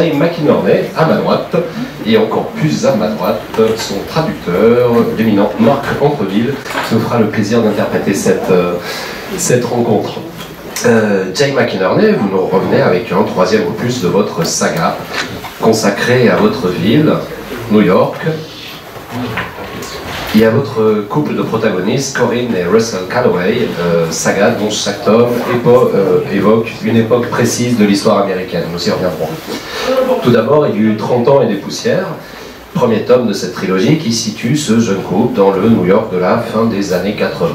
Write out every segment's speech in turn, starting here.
Jay McInerney, à ma droite, et encore plus à ma droite, son traducteur, l'éminent Marc Entreville, qui nous fera le plaisir d'interpréter cette rencontre. Jay McInerney, vous nous revenez avec un troisième opus de votre saga, consacré à votre ville, New York, et à votre couple de protagonistes, Corinne et Russell Calloway, saga dont chaque tome évoque une époque précise de l'histoire américaine. Nous y reviendrons. Tout d'abord, il y a eu 30 ans et des poussières, premier tome de cette trilogie qui situe ce jeune couple dans le New York de la fin des années 80.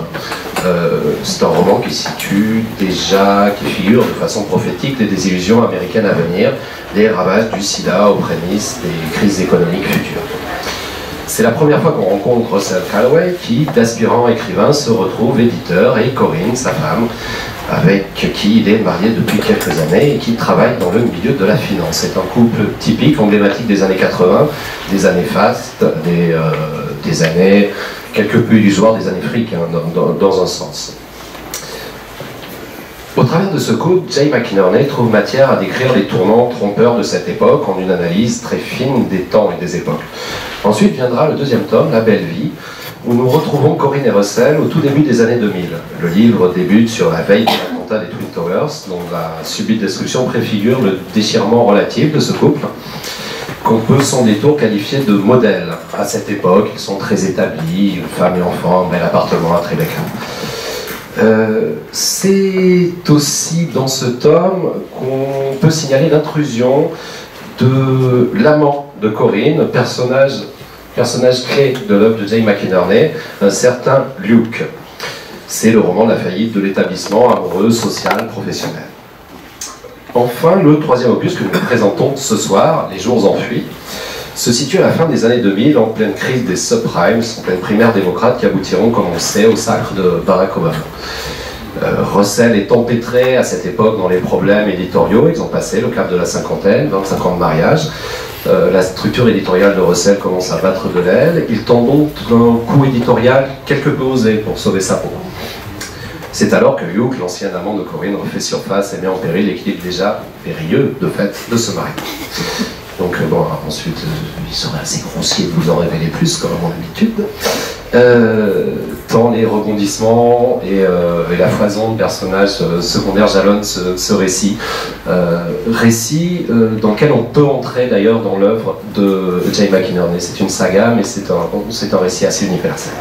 C'est un roman qui figure de façon prophétique les désillusions américaines à venir, les ravages du sida aux prémices des crises économiques futures. C'est la première fois qu'on rencontre Russell Calloway qui, d'aspirant écrivain, se retrouve éditeur, et Corinne, sa femme, avec qui il est marié depuis quelques années et qui travaille dans le milieu de la finance. C'est un couple typique, emblématique des années 80, des années fastes, des années quelque peu illusoires, des années fric, hein, dans un sens. Au travers de ce couple, Jay McInerney trouve matière à décrire les tournants trompeurs de cette époque en une analyse très fine des temps et des époques. Ensuite viendra le deuxième tome, La belle vie, où nous retrouvons Corinne et Russell au tout début des années 2000. Le livre débute sur la veille de l'attentat des Twin Towers, dont la subite destruction préfigure le déchirement relatif de ce couple, qu'on peut sans détour qualifier de modèle. À cette époque, ils sont très établis, femme et enfant, bel appartement à Tribeca. C'est aussi dans ce tome qu'on peut signaler l'intrusion de l'amant de Corinne, personnage clé de l'œuvre de Jay McInerney, un certain Luke. C'est le roman de la faillite de l'établissement amoureux, social, professionnel. Enfin, le troisième opus que nous présentons ce soir, Les jours enfuis, se situe à la fin des années 2000, en pleine crise des subprimes, en pleine primaire démocrate qui aboutiront, comme on sait, au sacre de Barack Obama. Russell est empêtré à cette époque dans les problèmes éditoriaux, ils ont passé le cap de la cinquantaine, 25 ans de mariage, la structure éditoriale de Russell commence à battre de l'aile, il tente donc un coup éditorial quelque peu osé pour sauver sa peau. C'est alors que Hugh, l'ancien amant de Corinne, refait surface et met en péril l'équilibre déjà périlleux, de fait, de ce mari. Donc bon, ensuite, il serait assez grossier de vous en révéler plus, comme à mon habitude. Tant les rebondissements et la foison de personnages secondaires jalonnent ce récit. Dans lequel on peut entrer d'ailleurs dans l'œuvre de Jay McInerney. C'est une saga, mais c'est un récit assez universel.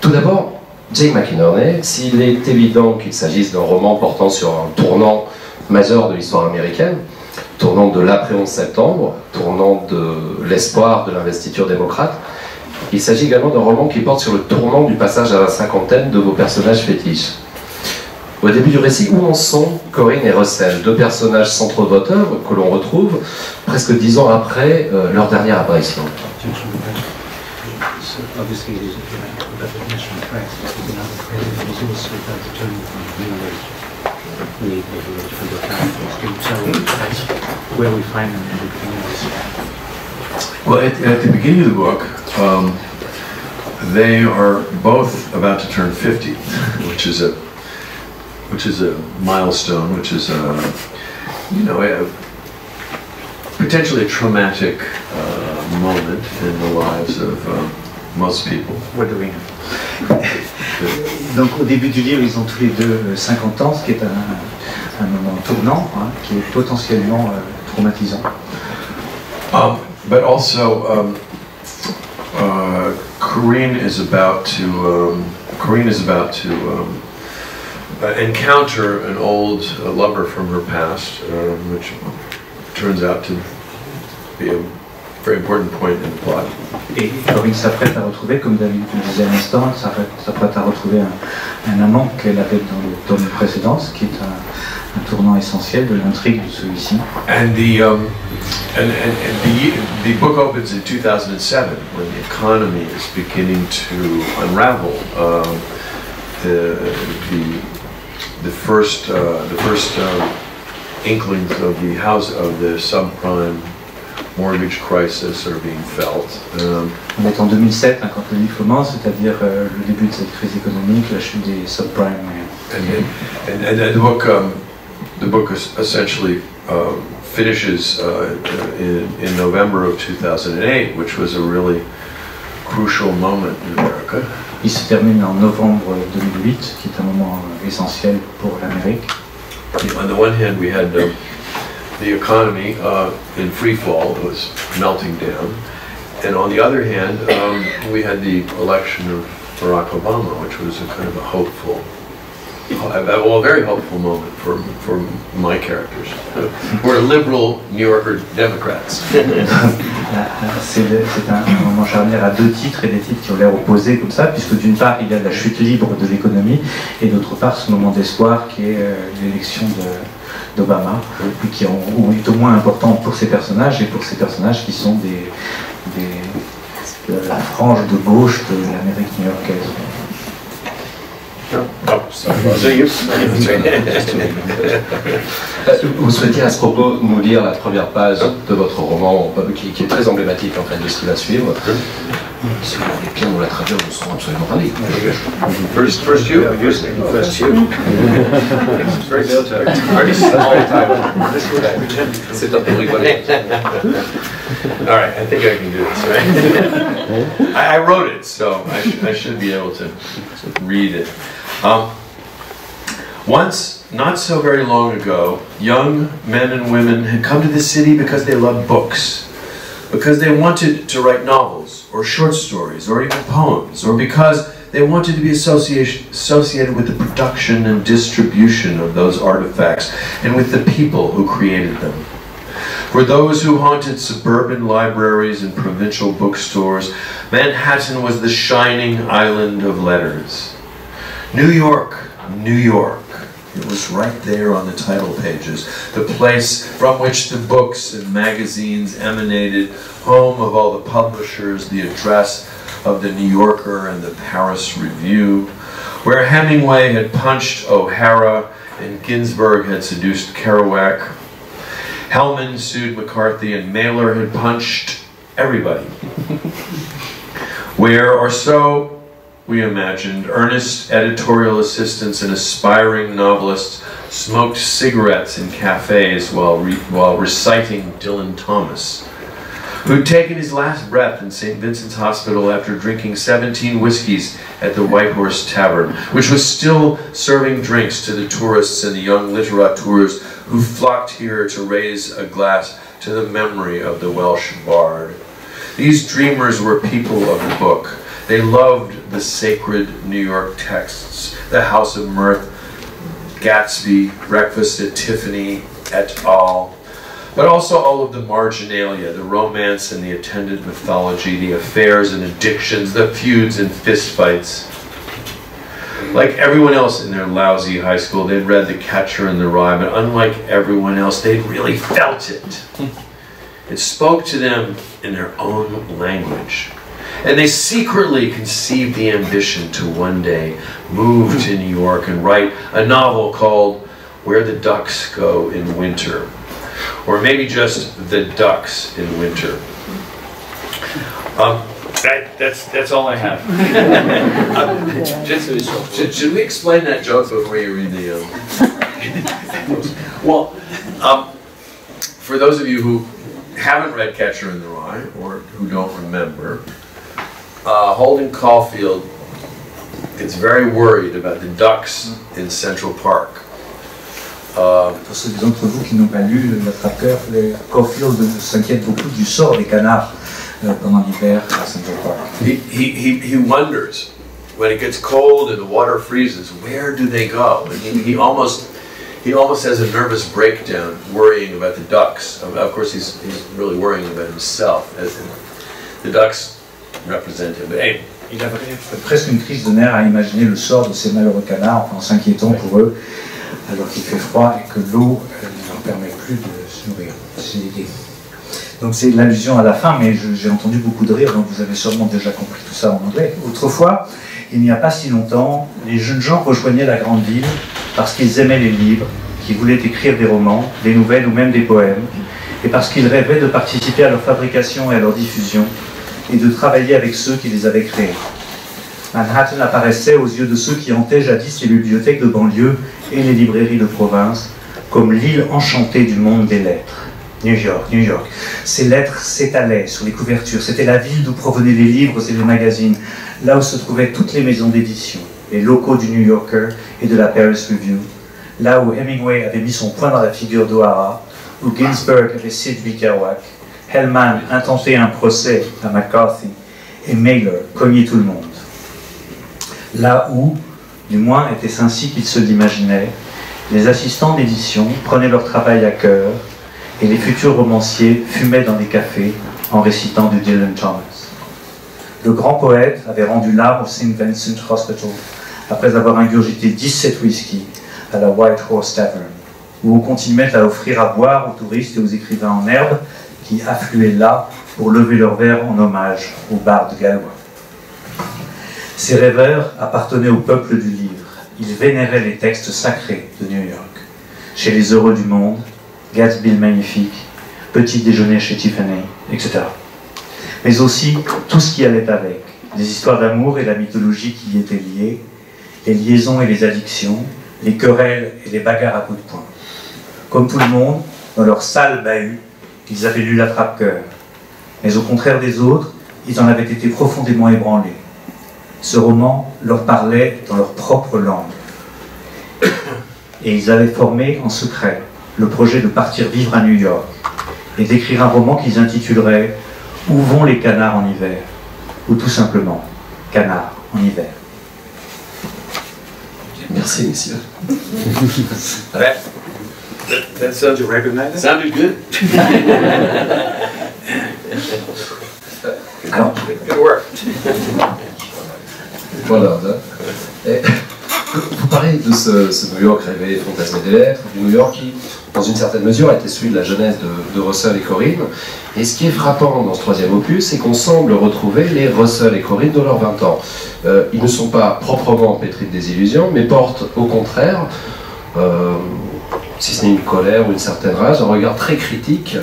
Tout d'abord, Jay McInerney, s'il est évident qu'il s'agisse d'un roman portant sur un tournant majeur de l'histoire américaine, tournant de l'après-11 septembre, tournant de l'espoir de l'investiture démocrate, il s'agit également d'un roman qui porte sur le tournant du passage à la cinquantaine de vos personnages fétiches. Au début du récit, où en sont Corinne et Russell, deux personnages centraux de votre œuvre que l'on retrouve presque 10 ans après leur dernière apparition. Well, at the beginning of the book, they are both about to turn 50, which is a milestone, which is potentially a traumatic moment in the lives of most people. What do we know? Donc au début du livre, ils ont tous les deux 50 ans, ce qui est un moment tournant, hein, qui est potentiellement traumatisant. But also, Corinne is about to encounter an old lover from her past, which turns out to be a very important point in the plot. Et Corinne s'apprête à retrouver, comme David le disait à l'instant, s'apprête à retrouver un amant qu'elle avait dans le tome précédent, ce qui est un tournant essentiel de l'intrigue de celui-ci. And the book opens in 2007 when the economy is beginning to unravel. The first inklings of the subprime mortgage crisis are being felt. On est en 2007 quand le livre commence, c'est-à-dire le début de cette crise économique, la chute des subprimes. And the book essentially finishes in November of 2008, which was a really crucial moment in America. Il se termine en novembre 2008, qui est un moment essentiel pour l'Amérique. On the one hand, we had the economy in free fall, it was melting down, and on the other hand, we had the election of Barack Obama, which was a kind of a hopeful, well, a very hopeful moment for my characters. We're liberal New Yorker Democrats. C'est un moment charnière à deux titres et des titres qui ont l'air opposés comme ça, puisque d'une part il y a la chute libre de l'économie et d'autre part ce moment d'espoir qui est l'élection d'Obama, qui est au moins important pour ces personnages et pour ces personnages qui sont de la frange de gauche de l'Amérique new-yorkaise. Vous souhaitiez à ce propos nous lire la première page de votre roman, qui est très emblématique en fait de ce qui va suivre. Si vous voulez bien nous la traduire, nous serons absolument ravis. First you, first you. C'est un peu rigolé. All right, I think I can do this, right? I wrote it, so I should be able to read it. Once, not so very long ago, young men and women had come to this city because they loved books, because they wanted to write novels, or short stories, or even poems, or because they wanted to be associated with the production and distribution of those artifacts, and with the people who created them. For those who haunted suburban libraries and provincial bookstores, Manhattan was the shining island of letters. New York, New York. It was right there on the title pages, the place from which the books and magazines emanated, home of all the publishers, the address of the New Yorker and the Paris Review, where Hemingway had punched O'Hara and Ginsberg had seduced Kerouac, Hellman sued McCarthy and Mailer had punched everybody. Where, or so we imagined, earnest editorial assistants and aspiring novelists smoked cigarettes in cafes while reciting Dylan Thomas, who'd taken his last breath in St. Vincent's Hospital after drinking 17 whiskeys at the White Horse Tavern, which was still serving drinks to the tourists and the young littérateurs who flocked here to raise a glass to the memory of the Welsh bard. These dreamers were people of the book. They loved the sacred New York texts, The House of Mirth, Gatsby, Breakfast at Tiffany, et al., but also all of the marginalia, the romance and the attendant mythology, the affairs and addictions, the feuds and fistfights. Like everyone else in their lousy high school, they'd read The Catcher in the Rye, but unlike everyone else, they'd really felt it. It spoke to them in their own language. And they secretly conceived the ambition to one day move to New York and write a novel called Where the Ducks Go in Winter, or maybe just The Ducks in Winter. That's all I have. Should we explain that joke before you read the... Well, for those of you who haven't read Catcher in the Rye, or who don't remember, Holden Caulfield gets very worried about the ducks in Central Park. Pour ceux d'entre vous qui n'ont pas lu le attrapeur, Caulfield s'inquiète beaucoup du sort des canards pendant l'hiver à Central Park. He wonders when it gets cold and the water freezes, where do they go? And he almost has a nervous breakdown worrying about the ducks. Of course, he's really worrying about himself. As the ducks represent him. But anyway. Il a presque une crise de nerfs à imaginer le sort de ces malheureux canards en s'inquiétant pour eux, alors qu'il fait froid et que l'eau ne leur permet plus de se nourrir. Donc c'est l'allusion à la fin, mais j'ai entendu beaucoup de rire, donc vous avez sûrement déjà compris tout ça en anglais. Autrefois, il n'y a pas si longtemps, les jeunes gens rejoignaient la grande ville parce qu'ils aimaient les livres, qu'ils voulaient écrire des romans, des nouvelles ou même des poèmes, et parce qu'ils rêvaient de participer à leur fabrication et à leur diffusion, et de travailler avec ceux qui les avaient créés. Manhattan apparaissait aux yeux de ceux qui hantaient jadis les bibliothèques de banlieue et les librairies de province, comme l'île enchantée du monde des lettres, New York, New York. Ces lettres s'étalaient sur les couvertures. C'était la ville d'où provenaient les livres et les magazines, là où se trouvaient toutes les maisons d'édition, les locaux du New Yorker et de la Paris Review, là où Hemingway avait mis son poing dans la figure d'O'Hara, où Ginsberg avait séduit Kerouac, Hellman intentait un procès à McCarthy, et Mailer cognait tout le monde. Là où, du moins était-ce ainsi qu'il se l'imaginait, les assistants d'édition prenaient leur travail à cœur, et les futurs romanciers fumaient dans des cafés en récitant du Dylan Thomas. Le grand poète avait rendu l'âme au St. Vincent Hospital après avoir ingurgité 17 whisky à la White Horse Tavern, où on continuait à offrir à boire aux touristes et aux écrivains en herbe qui affluaient là pour lever leur verre en hommage au bar de Galway. Ces rêveurs appartenaient au peuple du livre. Ils vénéraient les textes sacrés de New York. Chez les heureux du monde, Gatsby le Magnifique, Petit Déjeuner chez Tiffany, etc. Mais aussi tout ce qui allait avec, les histoires d'amour et la mythologie qui y étaient liées, les liaisons et les addictions, les querelles et les bagarres à coups de poing. Comme tout le monde, dans leur sale bahut, ils avaient lu l'attrape-cœur. Mais au contraire des autres, ils en avaient été profondément ébranlés. Ce roman leur parlait dans leur propre langue. Et ils avaient formé en secret le projet de partir vivre à New York et d'écrire un roman qu'ils intituleraient « Où vont les canards en hiver ?» ou tout simplement « Canards en hiver ». Merci, messieurs. Right. That sounds you recognize? Sounded good. Alors, good work. Voilà. Et vous parlez de ce New York rêvé, fantasmé des lettres, du New York qui, dans une certaine mesure, était celui de la jeunesse de Russell et Corinne. Et ce qui est frappant dans ce troisième opus, c'est qu'on semble retrouver les Russell et Corinne de leurs 20 ans. Ils ne sont pas proprement pétris de désillusions, mais portent au contraire, si ce n'est une colère ou une certaine rage, un regard très critique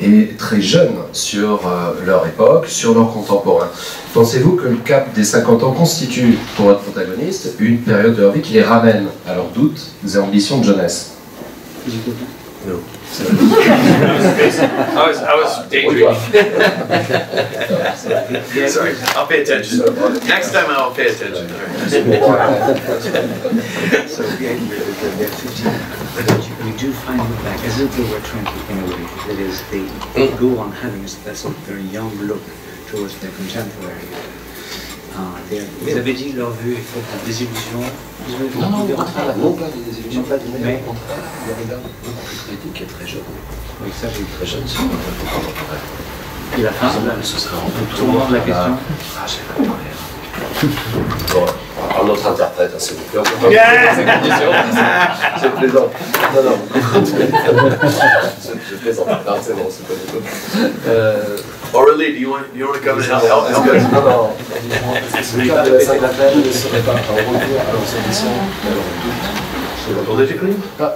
et très jeunes sur leur époque, sur leurs contemporains. Pensez-vous que le cap des 50 ans constitue, pour votre protagoniste, une période de leur vie qui les ramène à leurs doutes et ambitions de jeunesse? Non. I was daydreaming. Sorry, I'll pay attention. Next time I'll pay attention. So we do find it back as if they were 20 in a way. That is, they go on having their young look towards their contemporary. Vous avez dit leur vue est désillusion. Non, au contraire, non pas des désillusions, pas des mais au contraire, le regard critique est très jeune. Oui, ça, j'ai très jeune, c'est pas. Et la fin, ce sera en tout tournant de la question. Ah, j'ai pas compris. Bon, alors notre interprète, c'est vous plaît, on peut pas vous donner ces conditions, c'est plaisant. Non, non, je plaisante, c'est bon, c'est pas du tout. Aurélie, do you want to come and help us? Non, non. Le cas de la Sainte-Appelle ne serait pas en retour à leurs ambitions, mais à leurs doutes. Politically? Not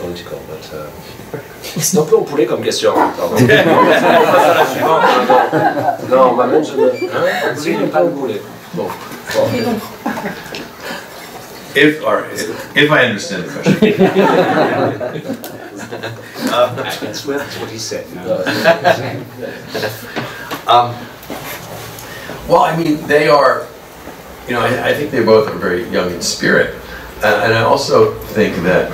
political, but... C'est un peu empoulé comme question. Non, moi-même, je ne... Si, il n'est pas empoulé. Bon. If I understand the question. That's what he said. Well, I mean, they are, you know, I think they both are very young in spirit. And I also think that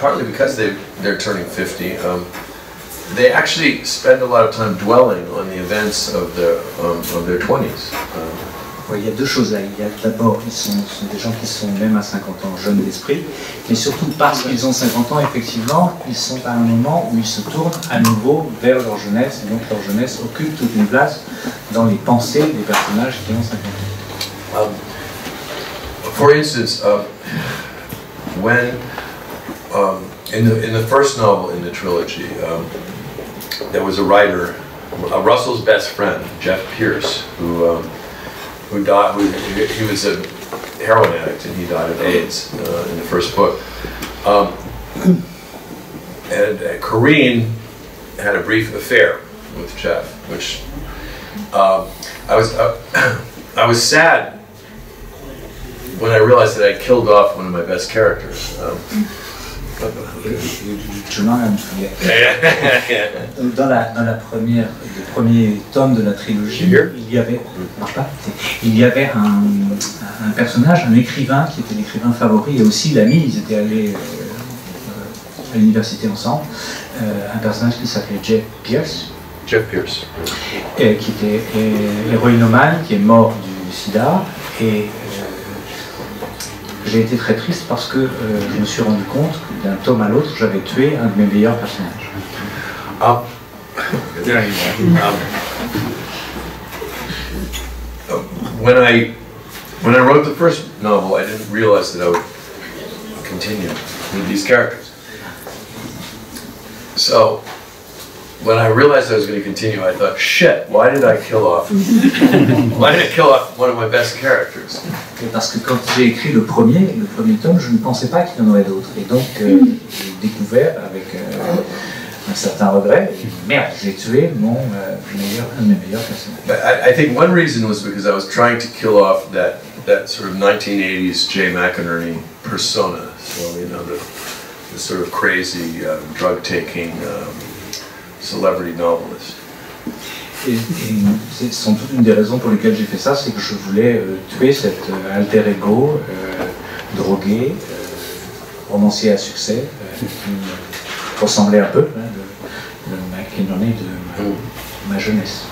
partly because they're turning 50, they actually spend a lot of time dwelling on the events of their 20s. Il y a deux choses là. Il y a d'abord, ils sont des gens qui sont même à 50 ans jeunes d'esprit, mais surtout parce qu'ils ont 50 ans, effectivement, ils sont à un moment où ils se tournent à nouveau vers leur jeunesse, et donc leur jeunesse occupe toute une place dans les pensées des personnages qui ont 50 ans. For instance, when in the first novel in the trilogy, there was a writer, Russell's best friend, Jeff Pierce, who died, he was a heroin addict and he died of AIDS in the first book. And Corinne had a brief affair with Jeff, which I was sad when I realized that I killed off one of my best characters. Je m'arrête. Dans le premier tome de la trilogie, il y avait, un personnage, un écrivain qui était l'écrivain favori et aussi l'ami. Ils étaient allés à l'université ensemble. Un personnage qui s'appelait Jeff Pierce. Jeff Pierce. Qui était héroïnomane, qui est mort du sida. Et j'ai été très triste parce que je me suis rendu compte que d'un tome à l'autre, j'avais tué un de mes meilleurs personnages. Ah. There you are. When I wrote the first novel, I didn't realize that I would continue with these characters. So when I realized I was going to continue, I thought, shit, why did I kill off one of my best characters? Parce que quand j'ai écrit le premier tome, je ne pensais pas qu'il y en aurait d'autres. Et donc, j'ai découvert avec un certain regret, merde, j'ai tué un de mes meilleurs personnages. But I think one reason was because I was trying to kill off that sort of 1980s Jay McInerney persona. So, you know, the sort of crazy drug-taking celebrity novelist. Et c'est sans doute une des raisons pour lesquelles j'ai fait ça, c'est que je voulais tuer cet alter ego drogué, romancier à succès, qui ressemblait un peu le McInerney de ma jeunesse.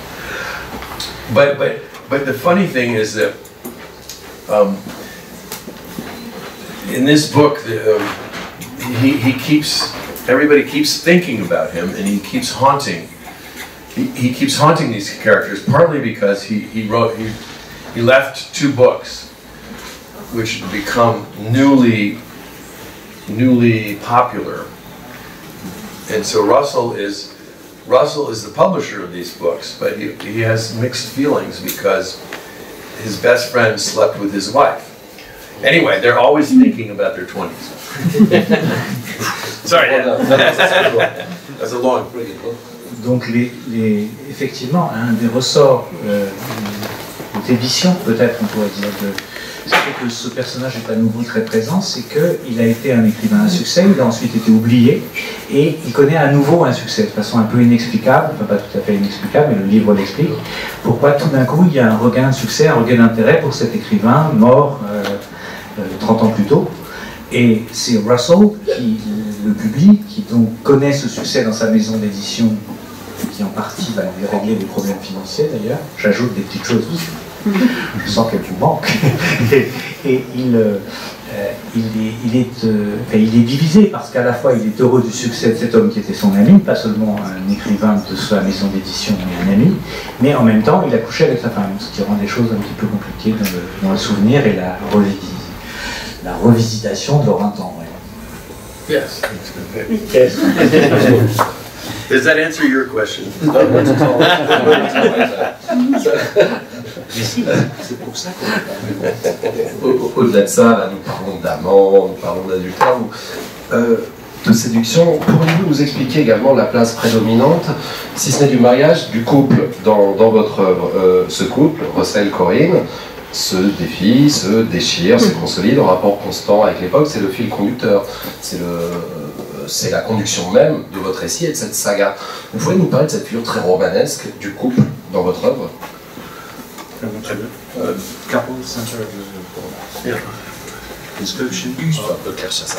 But the funny thing is that in this book, everybody keeps thinking about him, and he keeps haunting. He keeps haunting these characters, partly because he left two books, which become newly popular, and so Russell is the publisher of these books, but he has mixed feelings because his best friend slept with his wife. Anyway, they're always thinking about their 20s. Sorry, that's a long book. Donc, effectivement, un des ressorts d'édition, peut-être on pourrait dire, c'est que ce personnage n'est pas nouveau très présent, c'est qu'il a été un écrivain à succès, il a ensuite été oublié, et il connaît à nouveau un succès, de façon un peu inexplicable, enfin pas tout à fait inexplicable, mais le livre l'explique, pourquoi tout d'un coup il y a un regain de succès, un regain d'intérêt pour cet écrivain mort 30 ans plus tôt. Et c'est Russell qui le publie, qui donc connaît ce succès dans sa maison d'édition, qui en partie va lui régler des problèmes financiers d'ailleurs. J'ajoute des petites choses sans qu'elles lui manquent. Et il est divisé parce qu'à la fois il est heureux du succès de cet homme qui était son ami, pas seulement un écrivain de sa maison d'édition mais un ami, mais en même temps il a couché avec sa femme, ce qui rend les choses un petit peu compliquées dans le souvenir et la revisitation de leur temps. Yes. Yes. Does that answer your question? C'est pour ça qu'on... Au-delà de ça, là, nous parlons d'amant, nous parlons d'adultère, de séduction. Pourriez-vous nous expliquer également la place prédominante, si ce n'est du mariage, du couple dans votre œuvre? Ce couple, Russell Corinne, se défie, se déchire, se consolide en rapport constant avec l'époque, c'est le fil conducteur, c'est la conduction même de votre récit et de cette saga. Vous pouvez nous parler de cette figure très romanesque du couple dans votre œuvre? Couple center of the description of the Kershasa.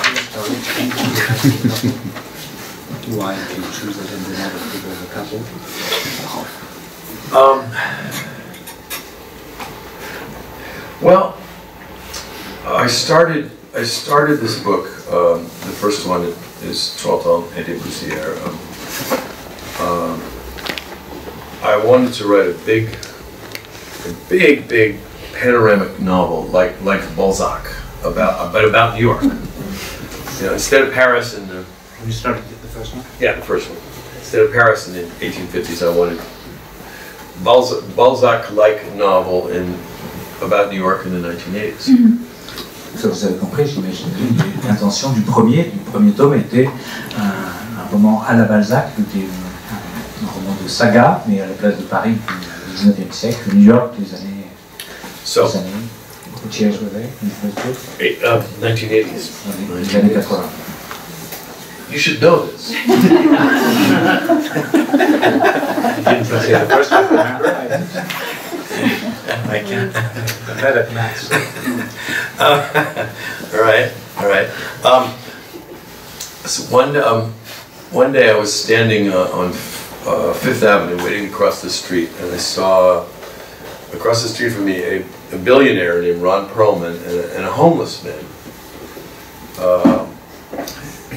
Why do you choose that in the other people of the couple? Well, I started this book. The first one is 30 ans et des poussières. I wanted to write a big panoramic novel like Balzac about New York. You know, instead of Paris in the... You started the first one? Yeah, the first one. Instead of Paris in the 1850s, I wanted Balzac-like novel about New York in the 1980s. Ça, vous avez compris, j'imagine. L'intention du premier tome était un roman à la Balzac, qui était un roman de saga, mais à la place de Paris du 19e siècle, New York des années. So, des années. Où tu es, 1980s. You should know this. You didn't say the first time, remember? I can't. I met at Max. All right. So one day I was standing on Fifth Avenue waiting to cross the street, and I saw across the street from me a billionaire named Ron Perelman and a homeless man.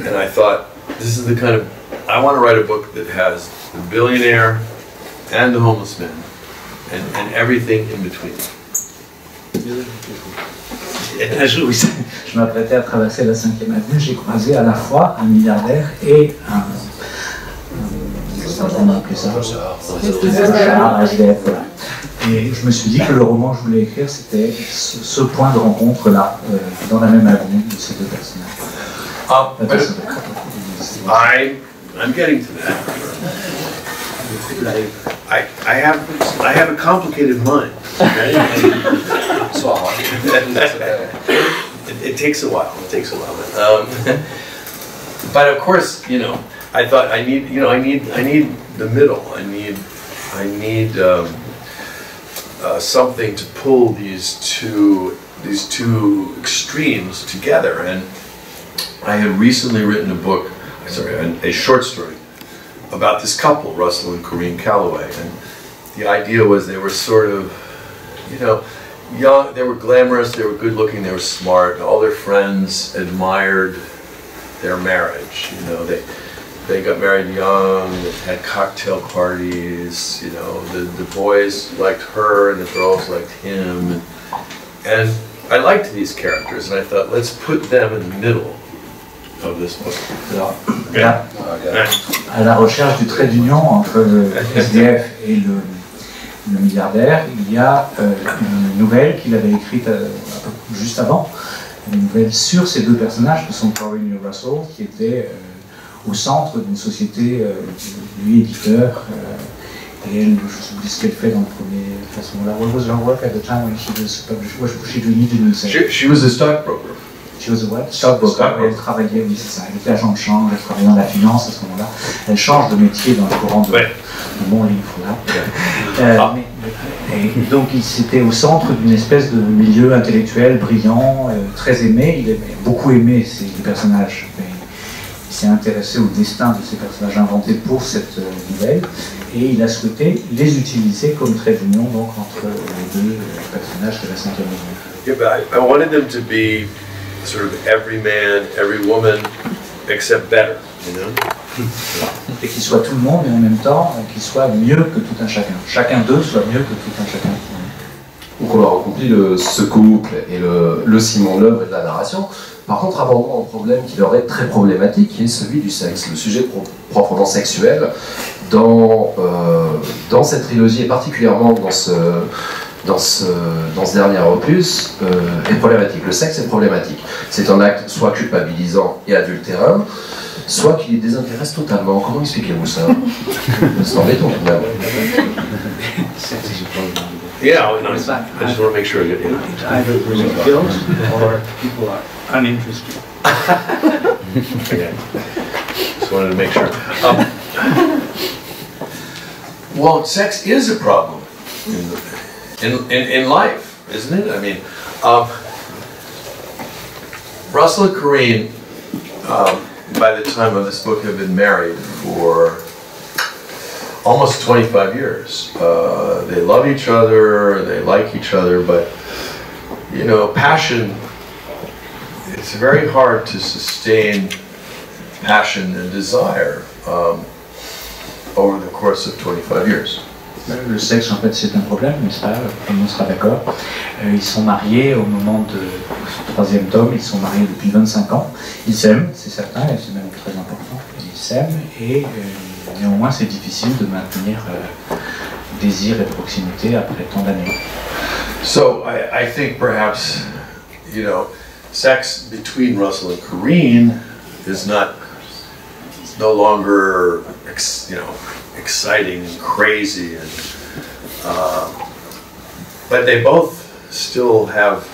And I thought, this is the kind of, I want to write a book that has the billionaire and the homeless man and everything in between. Je m'apprêtais à traverser la 5e avenue, j'ai croisé à la fois un milliardaire et un... Et je me suis dit que le roman que je voulais écrire, c'était ce point de rencontre-là, dans la même avenue de ces deux personnages. I'm getting to that. I have a complicated mind. Right? It takes a while. It takes a while. But of course, you know, I thought I need, you know, I need the middle. I need something to pull these two extremes together. And I had recently written a short story about this couple, Russell and Corinne Calloway, and the idea was they were sort of, you know, young, they were glamorous, they were good looking, they were smart, all their friends admired their marriage, you know, they got married young, they had cocktail parties, you know, the boys liked her and the girls liked him, and I liked these characters, and I thought, let's put them in the middle of this book. Alors, okay. Là, à la recherche du trait d'union entre le SDF et le milliardaire, il y a une nouvelle qu'il avait écrite juste avant, une nouvelle sur ces deux personnages que sont Corinne et Russell, qui étaient au centre d'une société, lui éditeur, et elle, je vous dis ce qu'elle fait dans le premier façon. Là, what was her work at the time when she was published? What was she doing in the same? She was a stockbroker. She was a what? Stockbroker. Elle travaillait, oui c'est ça, elle était agent de change, elle travaillait dans la finance à ce moment-là. Elle change de métier dans le courant de mon livre là. Et donc il s'était au centre d'une espèce de milieu intellectuel brillant, très aimé, il aimait, beaucoup aimé ces personnages. Il s'est intéressé au destin de ces personnages inventés pour cette nouvelle, et il a souhaité les utiliser comme trait d'union donc entre les deux personnages de la 5e avenue. Yeah, but I wanted them to be sort of every man, every woman, except better, you know? Et qu'il soit tout le monde, mais en même temps, qu'il soit mieux que tout un chacun. Chacun d'eux soit mieux que tout un chacun. Donc on leur accomplit ce couple et le ciment de l'œuvre et de la narration. Par contre, abordons un problème qui leur est très problématique, qui est celui du sexe, le sujet proprement sexuel. Dans cette trilogie, et particulièrement dans ce dernier opus, est problématique. Le sexe est problématique. C'est un acte soit culpabilisant et adultérin, soit qui les désintéresse totalement. Comment expliquez-vous ça? C'est embêtant, finalement. Yeah, no, I just want to make sure I get it. It's either really guilt or people are uninterested. Okay. Just wanted to make sure. Well, sex is a problem in life, isn't it? I mean, Russell and Corinne, by the time of this book, have been married for almost 25 years. They love each other, they like each other, but, you know, passion, it's very hard to sustain passion and desire over the course of 25 years. Le sexe, en fait, c'est un problème, mais ça, on sera d'accord. Ils sont mariés au moment de ce 3e tome, ils sont mariés depuis 25 ans. Ils s'aiment, c'est certain, et c'est même très important. Ils s'aiment, et néanmoins, c'est difficile de maintenir désir et proximité après tant d'années. So, I think perhaps, you know, sex between Russell and Corinne is not, it's no longer, you know, exciting and crazy, and but they both still have.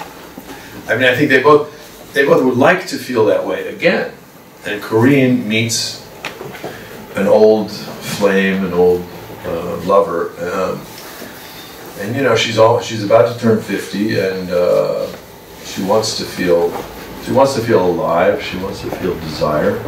I mean, I think they both would like to feel that way again, And Corinne meets an old flame, an old lover, and you know, she's about to turn 50, and she wants to feel alive. She wants to feel desire.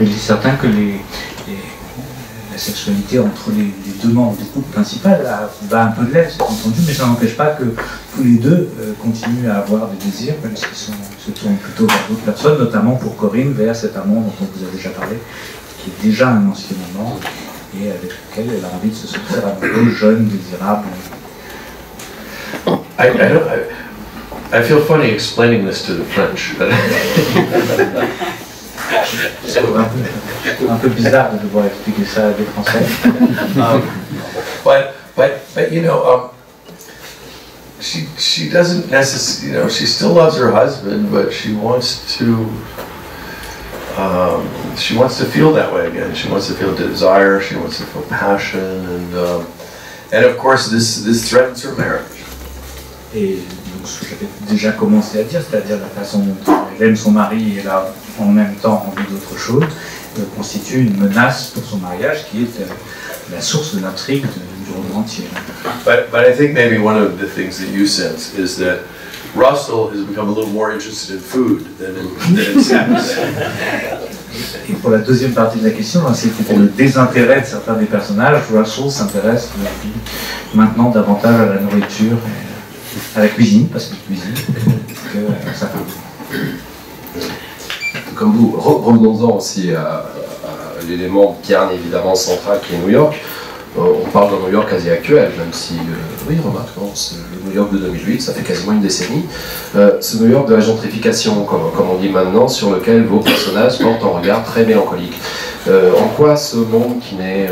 Il est certain que la sexualité entre les deux membres du couple principal va un peu de l'aise, entendu, mais ça n'empêche pas que tous les deux continuent à avoir des désirs, même s'ils se tournent plutôt vers d'autres personnes, notamment pour Corinne, vers cet amant dont on vous a déjà parlé, qui est déjà un ancien amant, et avec lequel elle a envie de se sentir amoureux, jeune, désirable. I feel funny explaining this to the French. But you know, she doesn't necessarily, you know, she still loves her husband, but she wants to feel that way again. She wants to feel desire. She wants to feel passion, and of course this threatens her marriage. Et donc, j'avais déjà commencé à dire, c'est-à-dire la façon dont elle aime son mari et là en même temps envie d'autre chose, constitue une menace pour son mariage qui est la source de l'intrigue du roman entier. But I think maybe one of the things that you sense is that Russell has become a little more interested in food than in sex. Et pour la deuxième partie de la question, c'est que pour le désintérêt de certains des personnages, Russell s'intéresse maintenant davantage à la nourriture, à la cuisine, parce qu'il cuisine, que sa femme. Comme vous, revenons-en aussi à l'élément bien évidemment central qui est New York. On parle de New York quasi actuel, même si, oui, remarquons, le New York de 2008, ça fait quasiment une décennie. Ce New York de la gentrification, comme on dit maintenant, sur lequel vos personnages portent un regard très mélancolique. En quoi ce monde qui n'est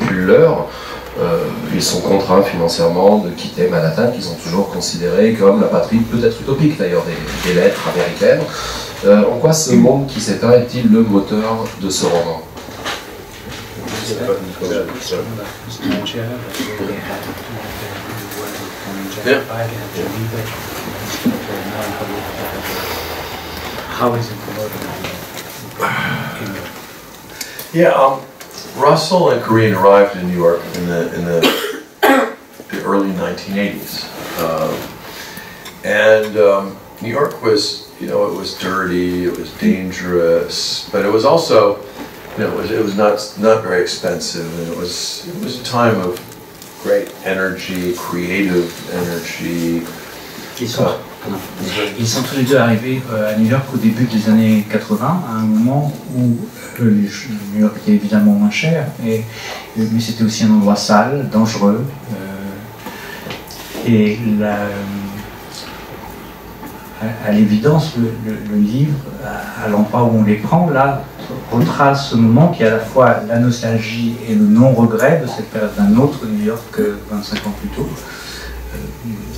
plus leur, ils sont contraints financièrement de quitter Manhattan, qu'ils ont toujours considéré comme la patrie peut-être utopique d'ailleurs des lettres américaines. En quoi ce monde qui s'éteint est-il le moteur de ce roman? Russell and Corinne arrived in New York in the early 1980s, and New York was, you know, it was dirty, it was dangerous, but it was also, you know, it was not very expensive, and it was a time of great energy, creative energy. Ils sont tous les deux arrivés à New York au début des années 80, à un moment où New York était évidemment moins cher, mais c'était aussi un endroit sale, dangereux, et à l'évidence, le livre, à l'endroit où on les prend, là, retrace ce moment qui est à la fois la nostalgie et le non-regret de cette période d'un autre New York que 25 ans plus tôt,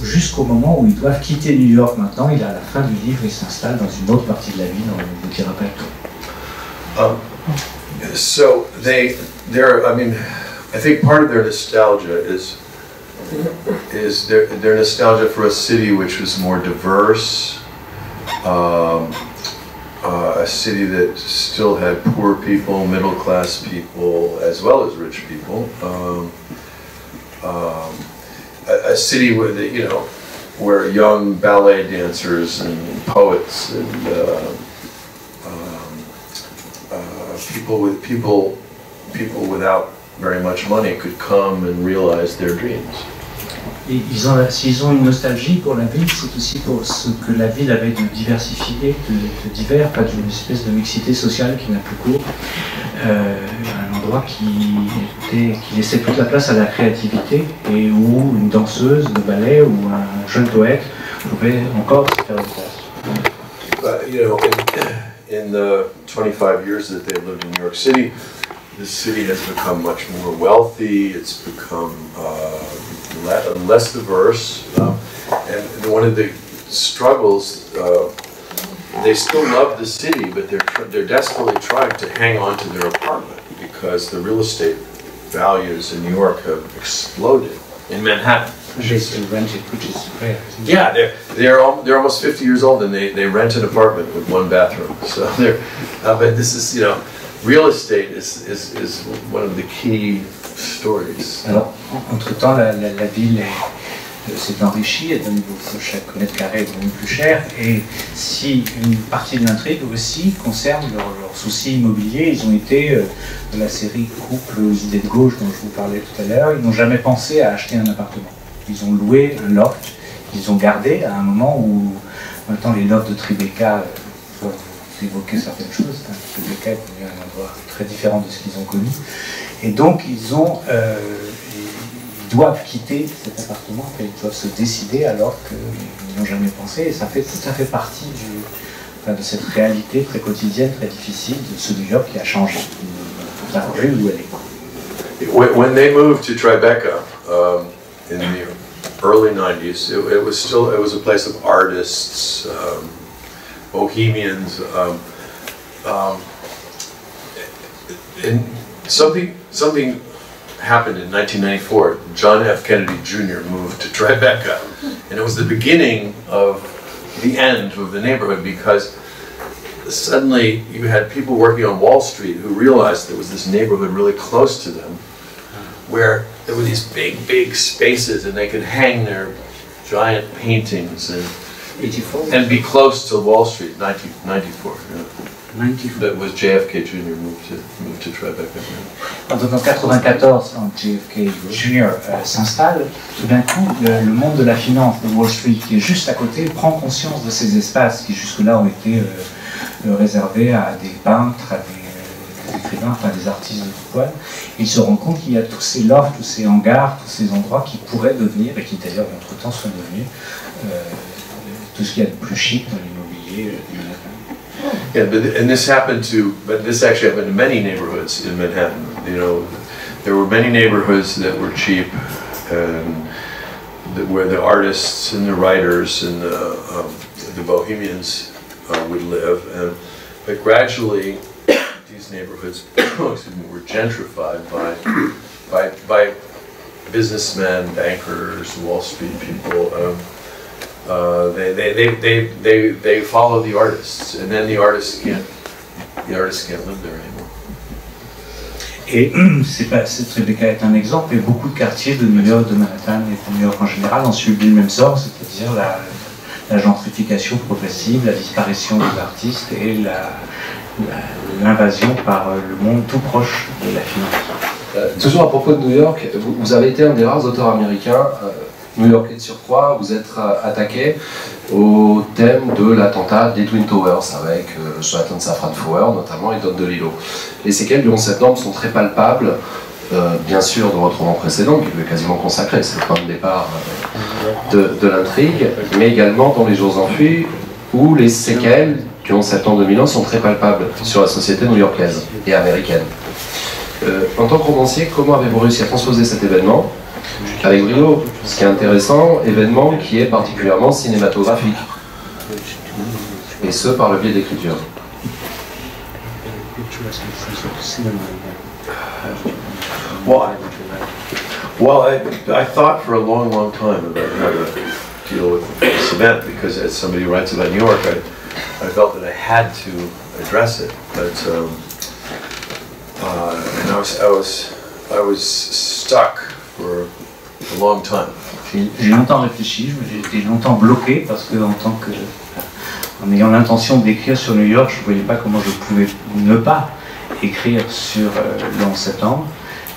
jusqu'au moment où ils doivent quitter New York maintenant. Il est à la fin du livre, il s'installe dans une autre partie de la ville, on vous dira pas tout. So I mean, I think part of their nostalgia is their nostalgia for a city which was more diverse, a city that still had poor people, middle-class people, as well as rich people. A city where the, you know, where young ballet dancers and poets and people without very much money could come and realize their dreams. S'ils ont une nostalgie pour la ville, c'est aussi pour ce que la ville avait de diversifié, de divers, pas d'une espèce de mixité sociale qui n'a plus cours. Un endroit qui laissait toute la place à la créativité et où une danseuse de ballet ou un jeune poète pouvait encore se faire une place. You know, in the 25 years that they lived in New York City, the city has become much more wealthy. It's become less diverse, and one of the struggles. They still love the city, but they're desperately trying to hang on to their apartment because the real estate values in New York have exploded in Manhattan. They still rent it, which is rare. Yeah, they're almost 50 years old, and they rent an apartment with one bathroom. So they're, but this is, you know, real estate is one of the key stories. Alors, entre-temps, la ville s'est enrichie, elle donne chaque mètre carré est devenu plus cher, et si une partie de l'intrigue aussi concerne leurs soucis immobiliers, ils ont été de la série couple aux idées de gauche dont je vous parlais tout à l'heure, ils n'ont jamais pensé à acheter un appartement. Ils ont loué un loft, ils ont gardé à un moment où maintenant les lofts de Tribeca peuvent évoquer certaines choses. Tribeca est devenu un endroit très différent de ce qu'ils ont connu, et donc ils ont ils doivent quitter cet appartement, ils doivent se décider alors qu'ils n'ont jamais pensé, et ça fait tout à fait partie du, de cette réalité très quotidienne, très difficile de ce New York qui a changé, qui a changé où elle est. When they moved to Tribeca in the early 90s, it was still a place of artists, bohemians, and something happened in 1994. John F. Kennedy Jr. moved to Tribeca, and it was the beginning of the end of the neighborhood, because suddenly you had people working on Wall Street who realized there was this neighborhood really close to them where there were these big spaces and they could hang their giant paintings and be close to Wall Street. 1994. That was JFK Jr. moved to Tribeca. Donc en 94, quand JFK Jr. s'installe, tout d'un coup, le monde de la finance, de Wall Street, qui est juste à côté, prend conscience de ces espaces qui jusque-là ont été réservés à des peintres, à des écrivains, enfin des artistes de tout poil. Ils se rendent compte qu'il y a tous ces lofts, tous ces hangars, tous ces endroits qui pourraient devenir, et qui d'ailleurs entre-temps sont devenus, tout ce qu'il y a de plus chic dans l'immobilier. Yeah, and this happened to, but this actually happened to many neighborhoods in Manhattan. You know, there were many neighborhoods that were cheap, and where the artists and the writers and the bohemians would live. And but gradually, these neighborhoods were gentrified by businessmen, bankers, Wall Street people. They follow the artists, and then the artists can't live there anymore. Et Tribeca est un exemple, et beaucoup de quartiers de New York, de Manhattan et de New York en général ont subi le même sort, c'est-à-dire la gentrification progressive, la disparition des artistes et l'invasion par le monde tout proche de la finance. Toujours à propos de New York, vous avez été un des rares auteurs américains. New-Yorkais de surcroît, vous êtes attaqué au thème de l'attentat des Twin Towers avec Jonathan Safran Foer notamment et Don DeLillo. Les séquelles du 11 septembre sont très palpables, bien sûr de votre roman précédent qui lui est quasiment consacré, c'est le point de départ de l'intrigue, mais également dans Les jours enfuis où les séquelles du 11 septembre 2001 sont très palpables sur la société new-yorkaise et américaine. En tant que romancier, comment avez-vous réussi à transposer cet événement avec brio, ce qui est intéressant, événement qui est particulièrement cinématographique, et ce par le biais d'écriture. Well, I thought for a long time about how to deal with this event, because as somebody who writes about New York, I felt that I had to address it. But and I was stuck for a long time. J'ai longtemps réfléchi, j'ai été longtemps bloqué parce que en ayant l'intention d'écrire sur New York, je ne voyais pas comment je pouvais ne pas écrire sur le 11 septembre.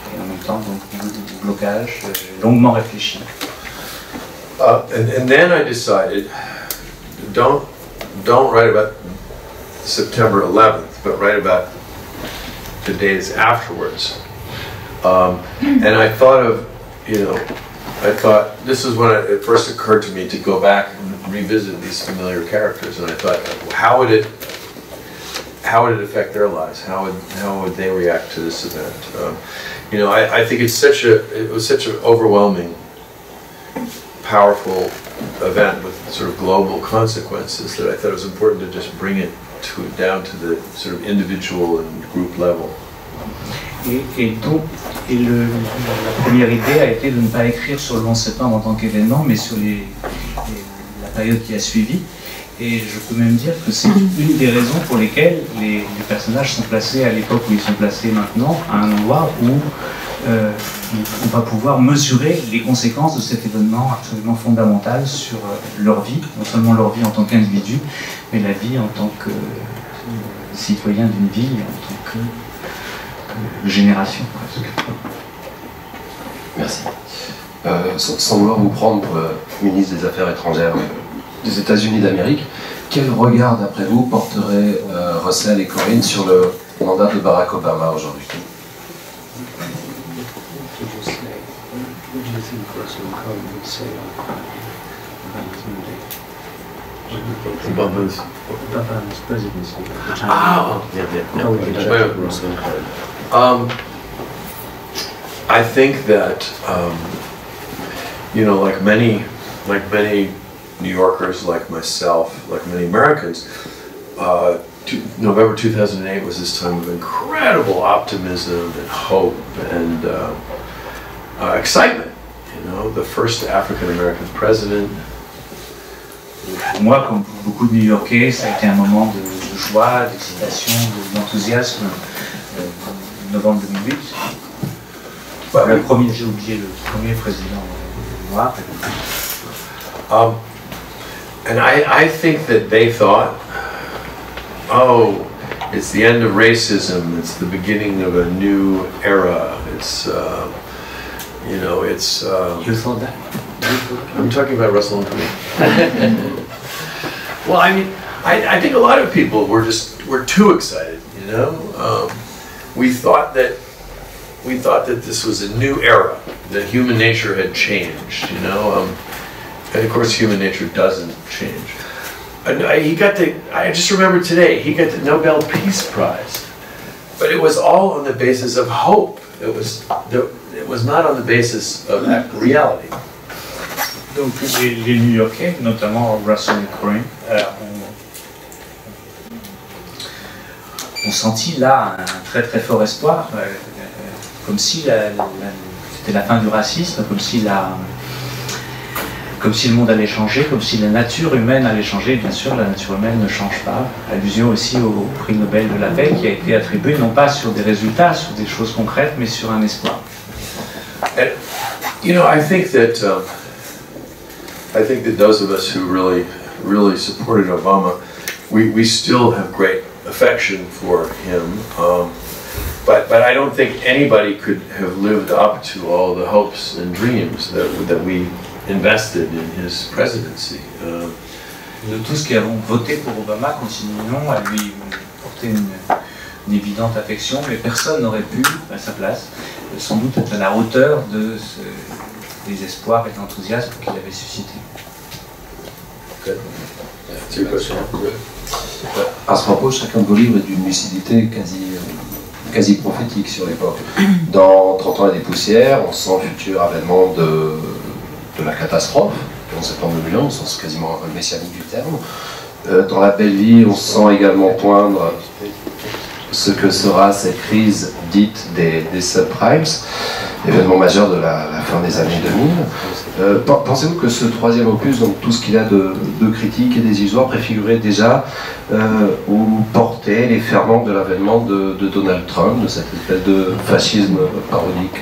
Et en même temps, donc blocage, j'ai longuement réfléchi. And then I decided, don't write about September 11th, but write about the days afterwards. And I thought of, you know, I thought, this is when it first occurred to me to go back and revisit these familiar characters, and I thought, how would it affect their lives? How would they react to this event? You know, I think it's such an overwhelming, powerful event with sort of global consequences that I thought it was important to just bring it down to the sort of individual and group level. et tôt. Et la première idée a été de ne pas écrire sur le 11 septembre en tant qu'événement, mais sur la période qui a suivi. Et je peux même dire que c'est une des raisons pour lesquelles les personnages sont placés à l'époque où ils sont placés maintenant, à un endroit où on va pouvoir mesurer les conséquences de cet événement absolument fondamental sur leur vie, non seulement leur vie en tant qu'individu, mais la vie en tant que citoyen d'une ville, en tant que génération presque. Merci. Sans vouloir vous prendre pour ministre des Affaires étrangères des États-Unis d'Amérique, quel regard, d'après vous, porteraient Russell et Corinne sur le mandat de Barack Obama aujourd'hui? I think that, you know, like many New Yorkers, like myself, like many Americans, November 2008 was this time of incredible optimism and hope and excitement. You know, the first African American president. Pour moi, comme pour beaucoup de New Yorkais, ça a été un moment de joie, d'excitation, d'enthousiasme. Novembre 2008, le premier, j'ai oublié, le premier président noir. And I think that they thought, oh, it's the end of racism, it's the beginning of a new era, it's, you know, it's... you thought that? I'm talking about Russell Calloway. Well, I mean, I think a lot of people were too excited, you know? We thought that this was a new era, that human nature had changed, you know? And of course, human nature doesn't change. I just remember today, he got the Nobel Peace Prize, but it was all on the basis of hope. It was not on the basis of reality. Donc les New Yorkais, notamment Russell et Corinne, ont senti là un très très fort espoir, comme si c'était la fin du racisme, comme si le monde allait changer, comme si la nature humaine allait changer. Bien sûr, la nature humaine ne change pas. Allusion aussi au prix Nobel de la paix qui a été attribué non pas sur des résultats, sur des choses concrètes, mais sur un espoir. And, you know, I think that those of us who really, really supported Obama, we still have great affection for him. But I don't think anybody could have lived up to all the hopes and dreams that we invested in his presidency. De tous qui avons voté pour Obama, continuons à lui porter une évidente affection, mais personne n'aurait pu, à sa place, sans doute être à la hauteur de des espoirs et de l'enthousiasme qu'il avait suscité. Okay. C'est une question. À ce propos, chacun de vos livres est d'une lucidité quasi prophétique sur l'époque. Dans 30 ans et des poussières, on sent le futur avènement de la catastrophe, en septembre 2001, on sent quasiment un messianique du terme. Dans La Belle Vie, on sent également poindre ce que sera cette crise dite des subprimes, événement majeur de la fin des années 2000. Pensez-vous que ce troisième opus, donc tout ce qu'il a de critique et désillusoire, préfigurait déjà ou portait les ferments de l'avènement de Donald Trump, de cette espèce de fascisme parodique?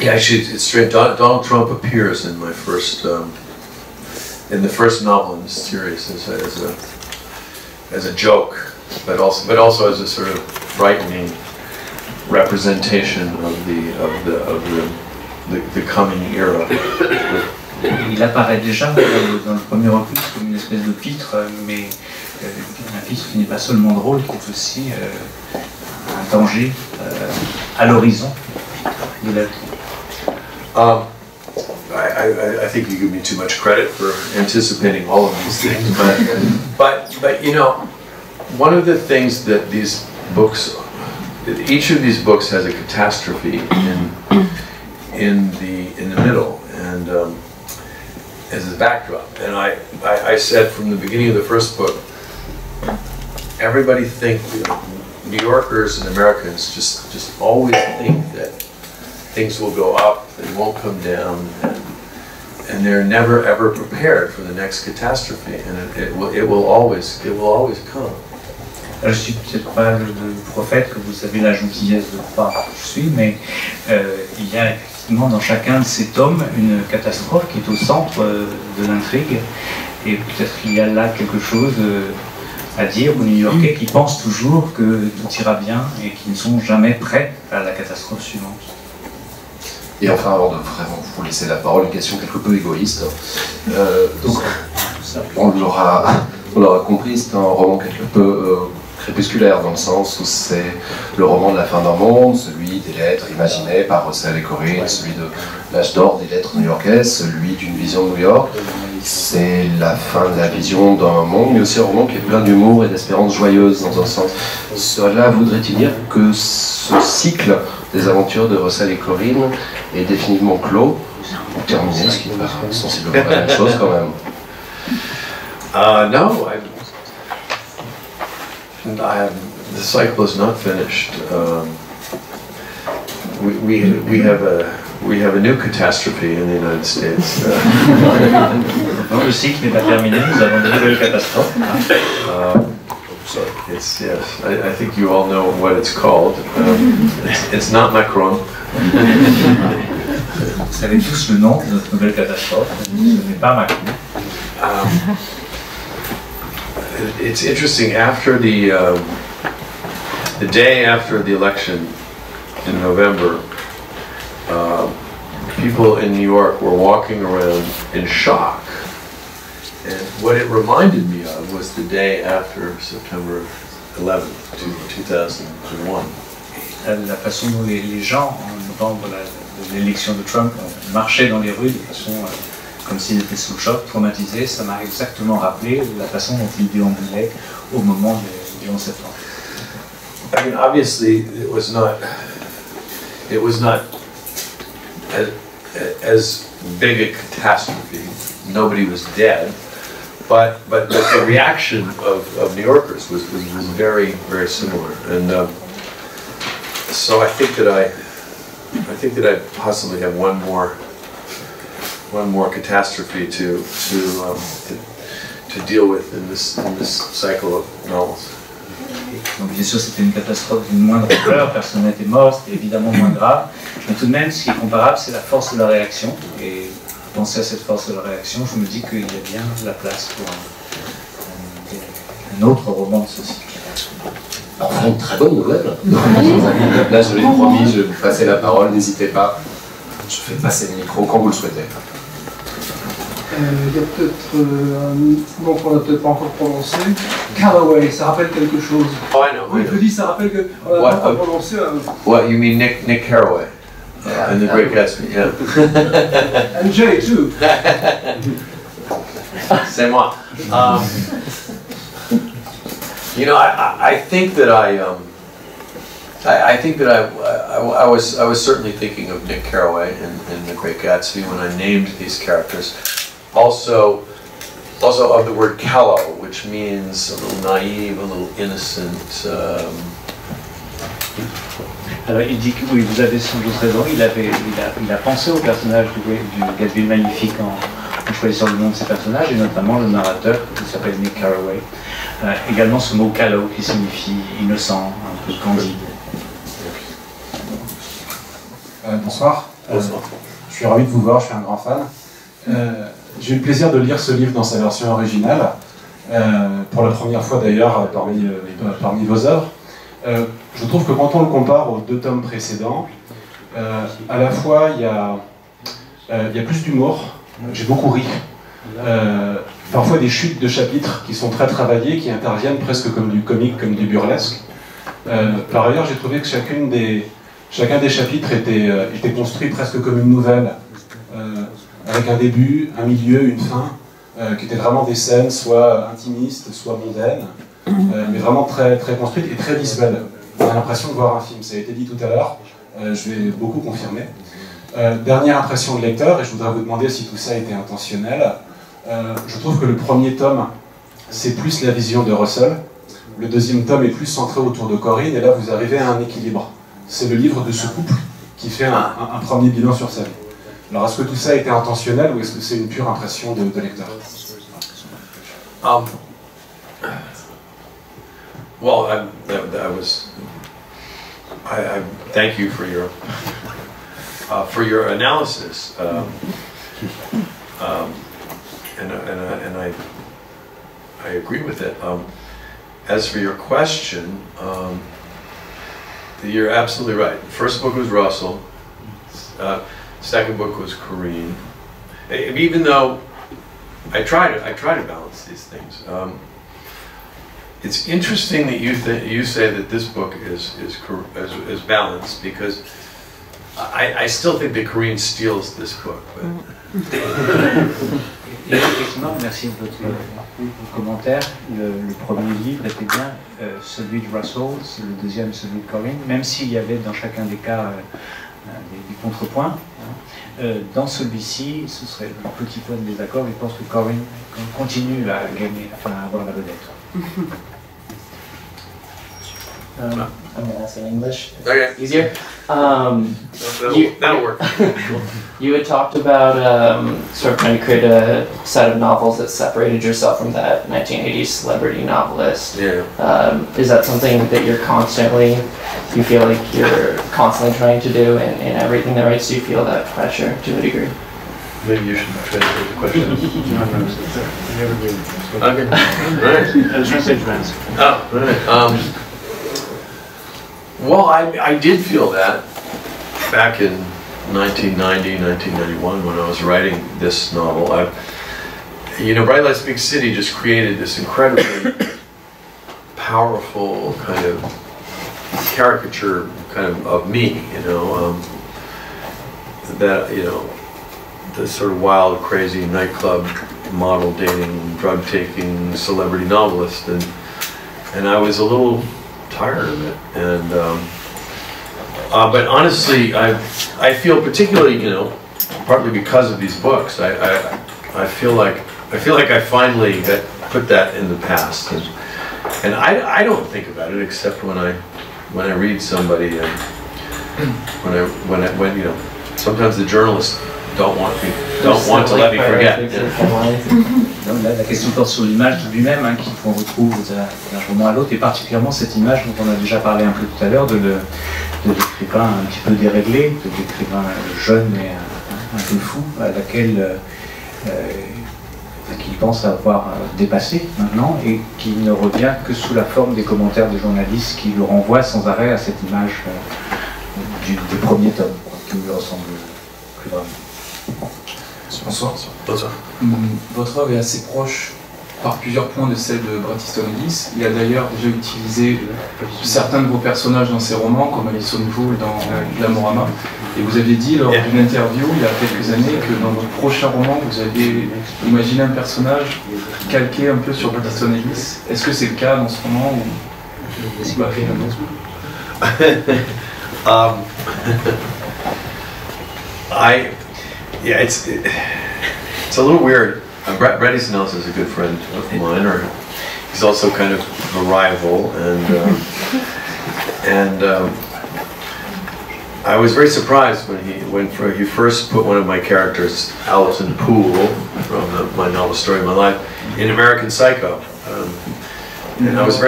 Yeah, actually, it's straight. Donald Trump appears in my first, in the first novel in this series, as a joke, but also as a sort of frightening representation of the coming era. Il apparaît déjà dans le premier opus comme une espèce de pitre, mais un pitre qui n'est pas seulement drôle, qui est aussi un danger à l'horizon. I think you give me too much credit for anticipating all of these things, but you know, one of the things that these books, each of these books has a catastrophe in the middle and as a backdrop. And I said from the beginning of the first book, everybody think, you know, New Yorkers and Americans just always think that things will go up, they won't come down, and they're never ever prepared for the next catastrophe, and it will always come. Alors, je suis peut-être pas le prophète que vous avez la gentillesse de croire que je suis, mais il y a effectivement dans chacun de ces tomes une catastrophe qui est au centre de l'intrigue, et peut-être qu'il y a là quelque chose à dire aux New-Yorkais qui pensent toujours que tout ira bien et qui ne sont jamais prêts à la catastrophe suivante. Et enfin, avant de vraiment vous laisser la parole, une question quelque peu égoïste. Donc, on l'aura compris, c'est un roman quelque peu crépusculaire, dans le sens où c'est le roman de la fin d'un monde, celui des lettres imaginées par Russell et Corinne, celui de l'âge d'or des lettres new-yorkaises, celui d'une vision de New York. C'est la fin de la vision d'un monde, mais aussi un roman qui est plein d'humour et d'espérance joyeuse, dans un sens. Cela voudrait-il dire que ce cycle des aventures de Russell et Corinne est définitivement clos, ou terminé, ce qui n'est pas sensiblement la même chose quand même? No, the cycle is not finished. We have a new catastrophe in the United States. Le cycle n'est pas terminé. Nous avons une nouvelle catastrophe. Yes, I think you all know what it's called. It's not Macron. Vous savez tous le nom de notre nouvelle catastrophe. Ce n'est pas Macron. It's interesting. After the day after the election in November, people in New York were walking around in shock, and what it reminded me of was the day after September 11, 2001. La façon dont les gens en novembre de l'élection de Trump marchaient dans les rues de façon comme s'ils étaient sous le choc, traumatisés, ça m'a exactement rappelé la façon dont ils déambulaient au moment du 11 septembre. I mean, obviously, it was not as big a catastrophe. Nobody was dead, but the reaction of New Yorkers was very, very similar, and so I think that I possibly have one more catastrophe to deal with in this cycle of novels. Donc bien sûr c'était une catastrophe d'une moindre ampleur, personne n'était mort, c'était évidemment moins grave, mais tout de même ce qui est comparable c'est la force de la réaction, et penser à cette force de la réaction, je me dis qu'il y a bien la place pour un autre roman de ce cycle. Enfin, une très bonne nouvelle. Là je l'ai promis, je vais vous passer la parole, n'hésitez pas, je fais passer le micro quand vous le souhaitez. Il y a peut-être un nom qu'on n'a peut-être pas encore prononcé. Calloway, ça rappelle quelque chose. Oh, I know. Oui, je dis, ça rappelle que. On n'a pas prononcé. What, you mean Nick Carraway? Yeah, and the Great Gatsby, yeah. And Jay, too. C'est moi. You know, I think that I was certainly thinking of Nick Carraway and the Great Gatsby when I named these characters. Also of the word callow, which means a little naive, a little innocent. Alors, il dit que oui, vous avez sans doute raison. Il a pensé au personnage du Gatsby magnifique en choisissant le nom de ses personnages, et notamment le narrateur qui s'appelle Nick Carraway. Également ce mot callow qui signifie innocent, un peu candide. Bonsoir. Bonsoir. Je suis ravi de vous voir. Je suis un grand fan. J'ai eu le plaisir de lire ce livre dans sa version originale, pour la première fois d'ailleurs parmi vos œuvres. Je trouve que quand on le compare aux deux tomes précédents, à la fois il y a plus d'humour, j'ai beaucoup ri, parfois des chutes de chapitres qui sont très travaillées, qui interviennent presque comme du comique, comme du burlesque. Par ailleurs, j'ai trouvé que chacun des chapitres était construit presque comme une nouvelle, avec un début, un milieu, une fin, qui étaient vraiment des scènes soit intimistes, soit mondaines, mais vraiment très, très construites et très visuelles. On a l'impression de voir un film, ça a été dit tout à l'heure, je vais beaucoup confirmer. Dernière impression de lecteur, et je voudrais vous demander si tout ça était intentionnel, je trouve que le premier tome, c'est plus la vision de Russell, Le deuxième tome est plus centré autour de Corinne, et là vous arrivez à un équilibre. C'est le livre de ce couple qui fait un premier bilan sur sa vie. Alors est-ce que tout ça a été intentionnel, ou est-ce que c'est une pure impression de lecteur? Well, I thank you for your analysis, and I agree with it. As for your question, you're absolutely right. First book was Russell. Second book was Corinne. Even though I try to balance these things. It's interesting that you say that this book is balanced, because I still think that Corinne steals this book. Effectivement, merci de votre commentaire. Le premier livre était bien, celui de Russell, le deuxième celui de Corinne, même s'il y avait dans chacun des cas des contrepoints. Dans celui-ci, ce serait le petit point de désaccord, je pense que Corinne continue à gagner, enfin à avoir la vedette. I'm going to ask in English. Okay. Easier. That'll work. You had talked about sort of trying to create a set of novels that separated yourself from that 1980s celebrity novelist. Yeah. Is that something that you're constantly, you feel like you're constantly trying to do in everything that writes? Do you feel that pressure to a degree? Maybe you should translate the question. Okay. Right. I'll translate your answer. Oh, right. Well, I did feel that back in 1990, 1991, when I was writing this novel. Bright Lights Big City just created this incredibly powerful kind of caricature of me, the sort of wild, crazy nightclub model dating, drug-taking celebrity novelist, and I was a little tired of it, and but honestly, I feel particularly, partly because of these books, I feel like I finally put that in the past, and I don't think about it except when I read somebody, and sometimes the journalists don't want to let me forget. La question porte sur l'image lui-même, qu'on retrouve d'un roman à l'autre, et particulièrement cette image dont on a déjà parlé un peu tout à l'heure, de l'écrivain un petit peu déréglé, de l'écrivain jeune et un peu fou, à laquelle qu'il pense avoir dépassé maintenant, et qui ne revient que sous la forme des commentaires des journalistes qui le renvoient sans arrêt à cette image des premiers tomes, qui lui ressemble plus vraiment. Bonsoir. Bonsoir. Votre œuvre est assez proche par plusieurs points de celle de Bret Easton Ellis. Il a d'ailleurs déjà utilisé certains de vos personnages dans ses romans, comme Alison Poole dans Glamorama. Et vous aviez dit lors d'une interview il y a quelques années que dans votre prochain roman, vous aviez imaginé un personnage calqué un peu sur Bret Easton Ellis. Est-ce que c'est le cas dans ce roman ou c'est pas fait? Yeah, it's a little weird. Bret Easton Ellis is a good friend of mine, or he's also kind of a rival, and I was very surprised when he first put one of my characters, Alison Poole, from my novel Story of My Life, in American Psycho, and I was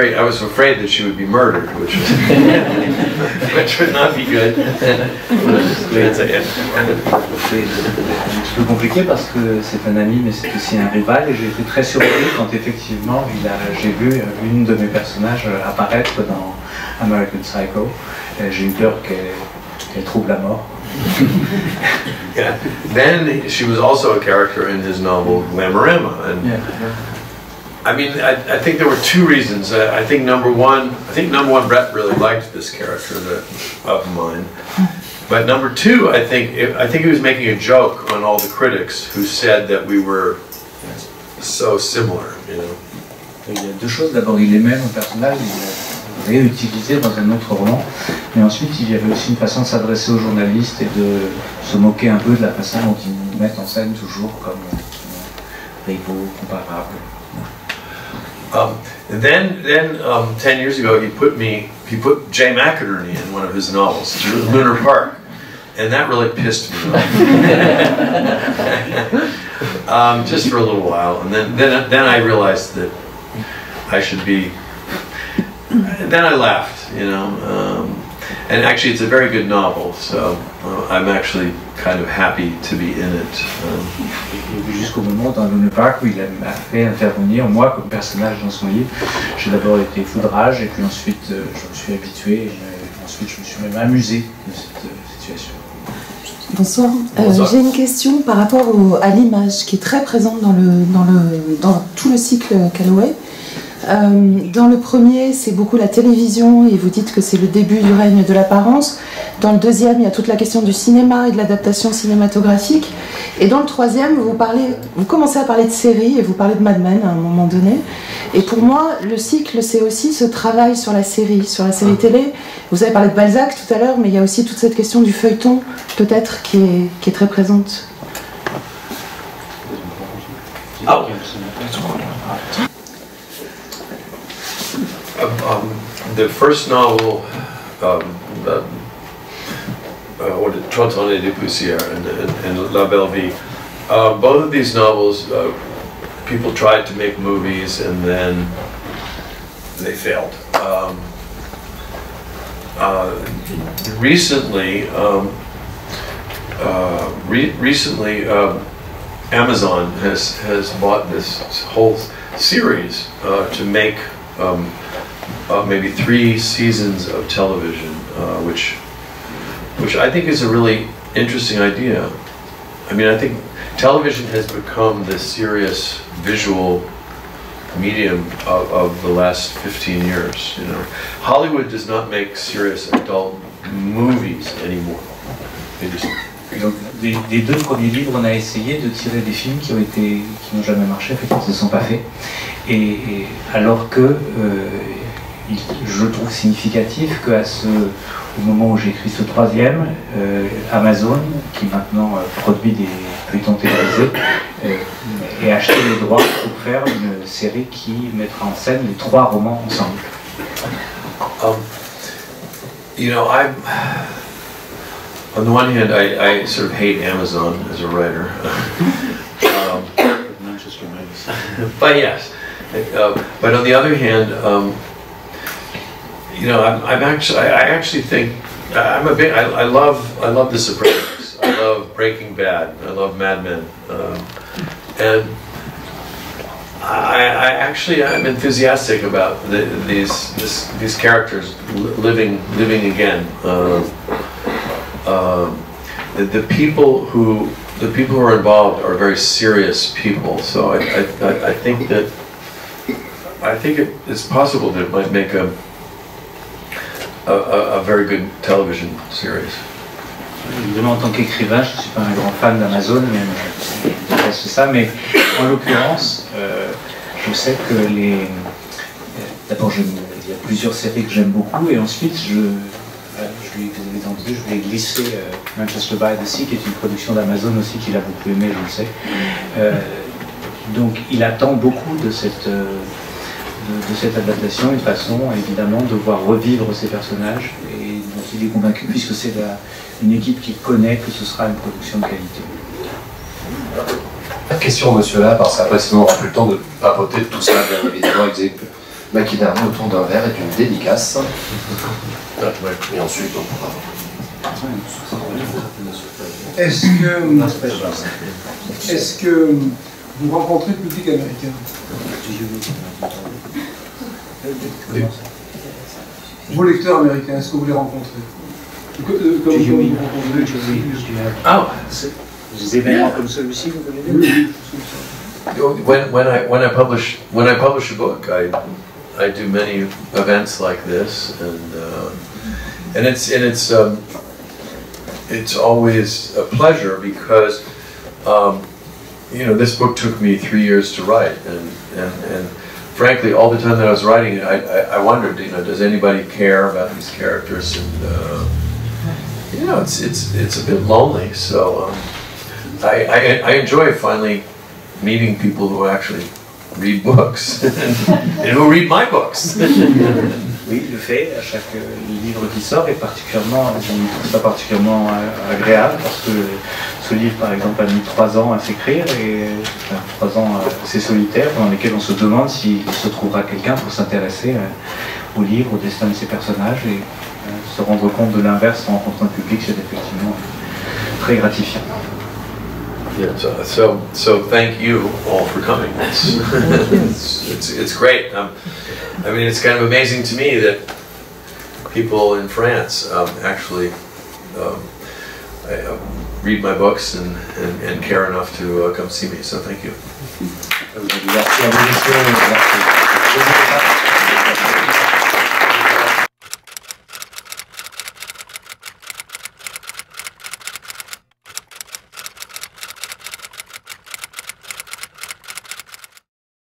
afraid that she would be murdered, which would not be good. C'est un peu compliqué parce que c'est un ami, mais c'est aussi un rival, et j'ai été très surpris quand effectivement j'ai vu une de mes personnages apparaître dans American Psycho. J'ai eu peur qu'elle trouve la mort. Yeah. Then she was also a character in his novel Glamorama, and I think there were two reasons. I think number one, Bret really liked this character of mine. But number two, I think he was making a joke on all the critics who said that we were so similar. Il y a deux choses. D'abord, il est même un personnage. Il est réutilisé dans un autre roman. Mais ensuite, il y avait aussi une façon de s'adresser aux journalistes et de se moquer un peu de la façon dont ils nous mettent en scène toujours comme rivaux comparables. Then 10 years ago, he put Jay McInerney in one of his novels, Lunar Park, and that really pissed me off. Just for a little while, and then I realized that I should be. Then I laughed, you know. And actually, it's a very good novel, so I'm actually kind of happy to be in it. Jusqu'au moment dans Lunar Park où il m'a fait intervenir moi comme personnage dans son livre, j'ai d'abord été fou de rage et puis ensuite je me suis habitué et ensuite je me suis même amusé de cette situation. Bonsoir. J'ai une question par rapport à l'image qui est très présente dans tout le cycle Calloway. Dans le premier, c'est beaucoup la télévision et vous dites que c'est le début du règne de l'apparence. Dans le deuxième, il y a toute la question du cinéma et de l'adaptation cinématographique. Et dans le troisième, vous commencez à parler de séries et vous parlez de Mad Men à un moment donné. Et pour moi, le cycle, c'est aussi ce travail sur la série télé. Vous avez parlé de Balzac tout à l'heure, mais il y a aussi toute cette question du feuilleton, peut-être, qui est très présente. Oh. The first novel, Twin Towers et des poussières and La belle vie, both of these novels, people tried to make movies and then they failed. Recently, Amazon has bought this whole series to make. Maybe 3 seasons of television, which I think is a really interesting idea. I mean, I think television has become the serious visual medium of the last 15 years. You know, Hollywood does not make serious adult movies anymore. They just. Donc, des 2 premiers livres, on a essayé de tirer des films qui n'ont jamais marché, qui ne se sont pas faits. Et alors que je trouve significatif qu'au moment où j'ai écrit ce 3e, Amazon, qui maintenant produit des feuilletons télévisés, ait acheté les droits pour faire une série qui mettra en scène les 3 romans ensemble. You know, on the one hand, I sort of hate Amazon as a writer, but yes. But on the other hand, you know, I actually think I'm a big. I love The Sopranos. I love Breaking Bad. I love Mad Men. And I'm enthusiastic about these characters living again. The people who are involved are very serious people. So I think it's possible that it might make a very good television series. Évidemment, en tant qu'écrivain, je ne suis pas un grand fan d'Amazon, mais je pense ça. Mais en l'occurrence, je sais que d'abord, il y a plusieurs séries que j'aime beaucoup, et ensuite je lui ai glissé Manchester by the Sea, qui est une production d'Amazon aussi, qu'il a beaucoup aimé, je le sais. Donc il attend beaucoup de cette adaptation, une façon évidemment de voir revivre ces personnages, et donc il est convaincu, puisque c'est une équipe qu'il connaît, que ce sera une production de qualité. La question, monsieur, là, parce qu'après sinon on n'aura plus le temps de papoter de tout ça, bien évidemment, avec McInerney autour d'un verre et d'une dédicace. Et ensuite, on pourra. Est-ce que vous rencontrez le public américain? Vos lecteurs américains, est-ce que vous les rencontrez? Comme vous rencontrez des événements comme celui-ci, vous connaissez? When I publish a book, I do many events like this, and it's always a pleasure because. You know, this book took me 3 years to write, and frankly, all the time that I was writing it, I wondered, you know, does anybody care about these characters? And you know, it's a bit lonely. So I enjoy finally meeting people who actually read books. And who read my books? Oui, le fait, à chaque livre qui sort est particulièrement, je trouve ça particulièrement agréable, parce que ce livre, par exemple, a mis 3 ans à s'écrire, et 3 ans assez solitaires, dans lesquels on se demande s'il se trouvera quelqu'un pour s'intéresser au livre, au destin de ses personnages, et se rendre compte de l'inverse en rencontrant un public, c'est effectivement très gratifiant. Yeah, so thank you all for coming. It's great. I mean, it's kind of amazing to me that people in France actually read my books and care enough to come see me. So thank you.